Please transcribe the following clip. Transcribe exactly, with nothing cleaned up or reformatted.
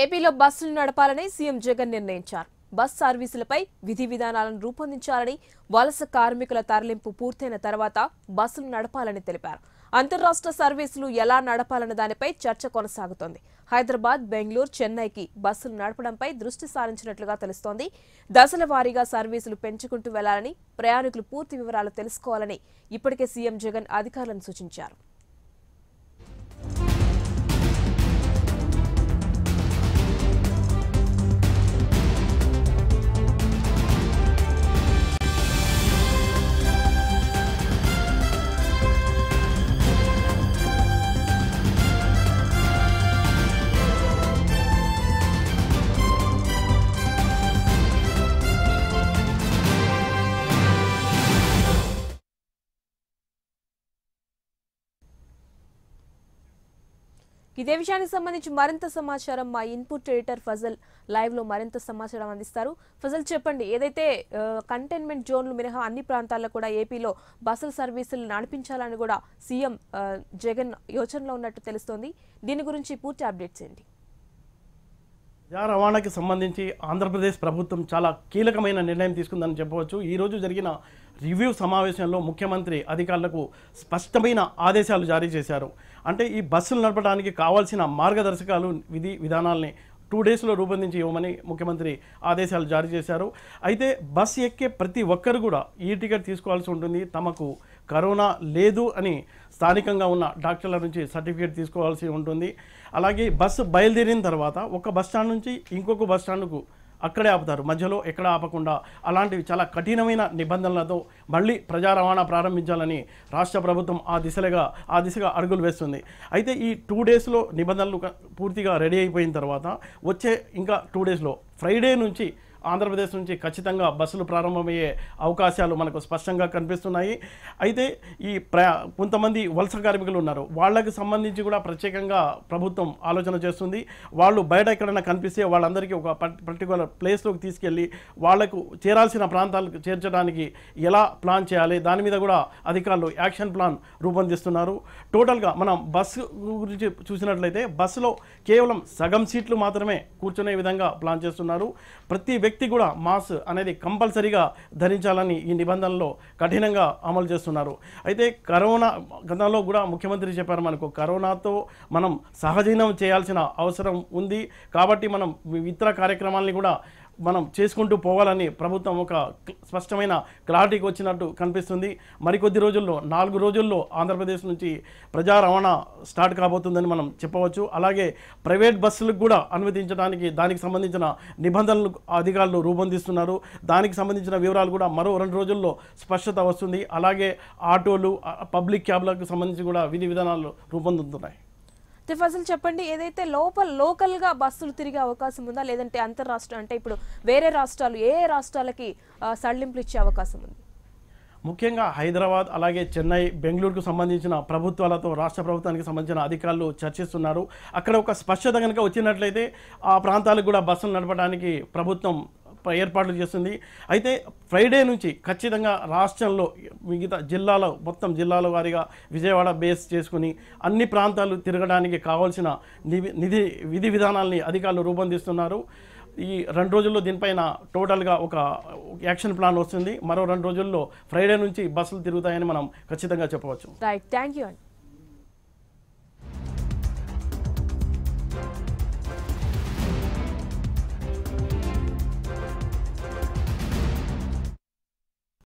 ఏపీలో బస్సులు నడపాలని సీఎం జగన్ నిర్ణయించారు. బస్ సర్వీసులపై విధి విధానాలను రూపొందించాలని, వలస కార్మికుల తరలింపు పూర్తయిన తర్వాత బస్సులు నడపాలని తెలిపారు. అంతర్రాష్ట్ర సర్వీసులు ఎలా నడపాలన్న దానిపై చర్చ కొనసాగుతోంది. హైదరాబాద్, బెంగళూరు, చెన్నైకి బస్సులు నడపడంపై దృష్టి సారించినట్లుగా తెలుస్తోంది. దశల వారీగా సర్వీసులు పెంచుకుంటూ వెళ్లాలని, ప్రయాణికులు పూర్తి వివరాలు తెలుసుకోవాలని ఇప్పటికే సీఎం జగన్ అధికారులను సూచించారు. ఇదే విషయానికి సంబంధించి మరింత సమాచారం మా ఇన్పుట్ ఎడిటర్ ఫజల్ లైవ్ లో మరింత సమాచారం అందిస్తారు. ఫజల్, చెప్పండి, ఏదైతే కంటైన్మెంట్ జోన్లు మినహా అన్ని ప్రాంతాల్లో కూడా ఏపీలో బస్సుల సర్వీసులు నడిపించాలని కూడా సీఎం జగన్ యోచనలో ఉన్నట్టు తెలుస్తోంది. దీని గురించి పూర్తి అప్డేట్స్ ఏంటి? ప్రజా రవాణాకి సంబంధించి ఆంధ్రప్రదేశ్ ప్రభుత్వం చాలా కీలకమైన నిర్ణయం తీసుకుందని చెప్పవచ్చు. ఈరోజు జరిగిన రివ్యూ సమావేశంలో ముఖ్యమంత్రి అధికారులకు స్పష్టమైన ఆదేశాలు జారీ చేశారు. అంటే ఈ బస్సులు నడపడానికి కావాల్సిన మార్గదర్శకాలు, విధి విధానాలని టూ డేస్లో రూపొందించి ఇవ్వమని ముఖ్యమంత్రి ఆదేశాలు జారీ చేశారు. అయితే బస్ ఎక్కే ప్రతి ఒక్కరు కూడా ఈ టికెట్ తీసుకోవాల్సి ఉంటుంది. తమకు కరోనా లేదు అని స్థానికంగా ఉన్న డాక్టర్ల నుంచి సర్టిఫికేట్ తీసుకోవాల్సి ఉంటుంది. అలాగే బస్సు బయలుదేరిన తర్వాత ఒక బస్టాండ్ నుంచి ఇంకొక బస్టాండ్కు అక్కడే ఆపుతారు, మధ్యలో ఎక్కడ ఆపకుండా. అలాంటివి చాలా కఠినమైన నిబంధనలతో మళ్ళీ ప్రజా రవాణా ప్రారంభించాలని రాష్ట్ర ప్రభుత్వం ఆ దిశగా ఆ దిశగా అడుగులు వేస్తుంది. అయితే ఈ టూ డేస్లో నిబంధనలు పూర్తిగా రెడీ అయిపోయిన తర్వాత వచ్చే ఇంకా టూ డేస్లో ఫ్రైడే నుంచి ఆంధ్రప్రదేశ్ నుంచి ఖచ్చితంగా బస్సులు ప్రారంభమయ్యే అవకాశాలు మనకు స్పష్టంగా కనిపిస్తున్నాయి. అయితే ఈ ప్రయా కొంతమంది వలస కార్మికులు ఉన్నారు, వాళ్ళకి సంబంధించి కూడా ప్రత్యేకంగా ప్రభుత్వం ఆలోచన చేస్తుంది. వాళ్ళు బయట ఎక్కడైనా కనిపిస్తే వాళ్ళందరికీ ఒక పర్టికులర్ ప్లేస్లోకి తీసుకెళ్ళి వాళ్ళకు చేరాల్సిన ప్రాంతాలకు చేర్చడానికి ఎలా ప్లాన్ చేయాలి, దాని మీద కూడా అధికారులు యాక్షన్ ప్లాన్ రూపొందిస్తున్నారు. టోటల్గా మనం బస్సు గురించి చూసినట్లయితే బస్సులో కేవలం సగం సీట్లు మాత్రమే కూర్చునే విధంగా ప్లాన్ చేస్తున్నారు. ప్రతి వ్యక్తి కూడా మాస్క్ అనేది కంపల్సరీగా ధరించాలని ఈ నిబంధనలో కఠినంగా అమలు చేస్తున్నారు. అయితే కరోనా గతంలో కూడా ముఖ్యమంత్రి చెప్పారు, మనకు కరోనాతో మనం సహజీవనం చేయాల్సిన అవసరం ఉంది, కాబట్టి మనం ఇతర కార్యక్రమాలని కూడా మనం చేసుకుంటూ పోవాలని ప్రభుత్వం ఒక స్పష్టమైన క్లారిటీకి వచ్చినట్టు కనిపిస్తుంది. మరికొద్ది రోజుల్లో నాలుగు రోజుల్లో ఆంధ్రప్రదేశ్ నుంచి ప్రజా రవాణా స్టార్ట్ కాబోతుందని మనం చెప్పవచ్చు. అలాగే ప్రైవేట్ బస్సులకు కూడా అనుమతించడానికి దానికి సంబంధించిన నిబంధనలు అధికారులు రూపొందిస్తున్నారు. దానికి సంబంధించిన వివరాలు కూడా మరో రెండు రోజుల్లో స్పష్టత వస్తుంది. అలాగే ఆటోలు, పబ్లిక్ క్యాబ్లకు సంబంధించి కూడా విధి విధానాలు రూపొందుతున్నాయి. ఫజల్, చెప్పండి, ఏదైతే లోపల లోకల్గా బస్సులు తిరిగే అవకాశం ఉందా, లేదంటే అంతర్రాష్ట్ర అంటే ఇప్పుడు వేరే రాష్ట్రాలు ఏ రాష్ట్రాలకి సడలింపులు ఇచ్చే అవకాశం ఉంది? ముఖ్యంగా హైదరాబాద్, అలాగే చెన్నై, బెంగళూరుకు సంబంధించిన ప్రభుత్వాలతో రాష్ట్ర ప్రభుత్వానికి సంబంధించిన అధికారులు చర్చిస్తున్నారు. అక్కడ ఒక స్పష్టత కనుక వచ్చినట్లయితే ఆ ప్రాంతాలకు కూడా బస్సులు నడపడానికి ప్రభుత్వం ఏర్పాట్లు చేస్తుంది. అయితే ఫ్రైడే నుంచి ఖచ్చితంగా రాష్ట్రంలో మిగతా జిల్లాలో మొత్తం జిల్లాల వారీగా విజయవాడ బేస్ చేసుకుని అన్ని ప్రాంతాలు తిరగడానికి కావాల్సిన నిధి విధి విధానాలని అధికారులు రూపొందిస్తున్నారు. ఈ రెండు రోజుల్లో దీనిపైన టోటల్గా ఒక యాక్షన్ ప్లాన్ వస్తుంది. మరో రెండు రోజుల్లో ఫ్రైడే నుంచి బస్సులు తిరుగుతాయని మనం ఖచ్చితంగా చెప్పవచ్చు.